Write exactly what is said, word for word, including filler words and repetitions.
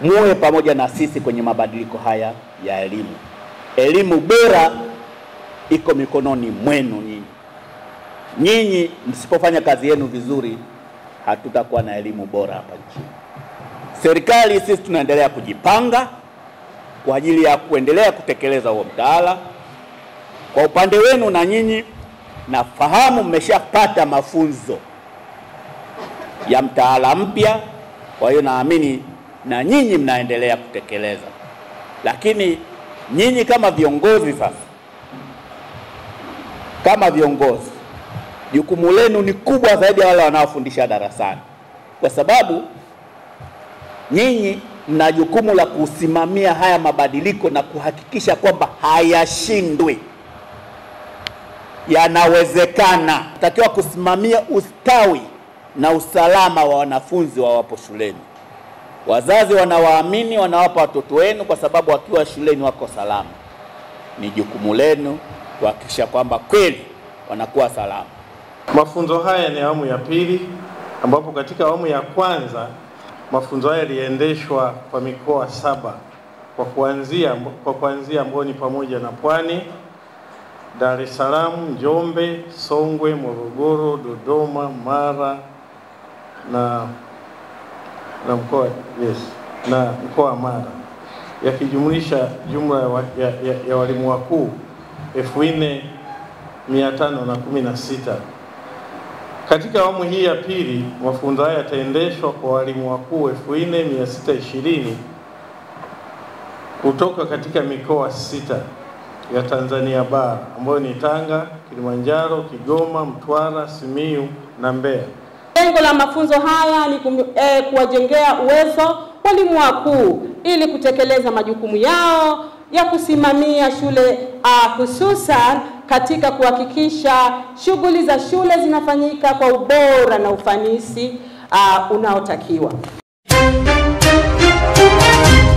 muwe pamoja na sisi kwenye mabadiliko haya ya elimu. Elimu bora iko mikononi mwenu nyinyi. Nyinyi msipofanya kazi yenu vizuri, hatutakuwa na elimu bora hapa nchini. Serikali sisi tunaendelea kujipanga kwa ajili ya kuendelea kutekeleza huo mtaala. Kwa upande wenu na nyinyi, nafahamu mmeshapata mafunzo ya mtaala mpya, kwa hiyo naamini na nyinyi mnaendelea kutekeleza. Lakini nyinyi kama viongozi sasa, kama viongozi, jukumu lenu ni kubwa zaidi ya wale wanaofundisha darasani, kwa sababu nyinyi mna jukumu la kusimamia haya mabadiliko na kuhakikisha kwamba hayashindwi, yanawezekana. Takiwa kusimamia ustawi na usalama wa wanafunzi wa wapo shuleni. Wazazi wanawaamini, wanawapa watoto wenu kwa sababu wakiwa shuleni wako salama. Ni jukumu lenu kuhakikisha kwamba kweli wanakuwa salama. Mafunzo haya ni awamu ya pili, ambapo katika awamu ya kwanza mafunzo haya yaliendeshwa kwa mikoa saba, kwa kuanzia kwa kuanzia ambao ni pamoja na Pwani, Dar es Salaam, Njombe, Songwe, Morogoro, Dodoma, Mara na na mkoa yes na mkoa Mara, yakijumlisha jumla ya, ya, ya, ya walimu wakuu elfu nne mia tano na kumi na sita. Katika awamu hii ya pili mafunzo haya yataendeshwa kwa walimu wakuu elfu nne mia sita ishirini kutoka katika mikoa sita ya Tanzania Bara, ambayo ni Tanga, Kilimanjaro, Kigoma, Mtwara, Simiyu na Mbeya. Lengo la mafunzo haya ni kum, eh, kuwajengea uwezo walimu wakuu ili kutekeleza majukumu yao ya kusimamia shule, uh, hususan katika kuhakikisha shughuli za shule zinafanyika kwa ubora na ufanisi uh, unaotakiwa.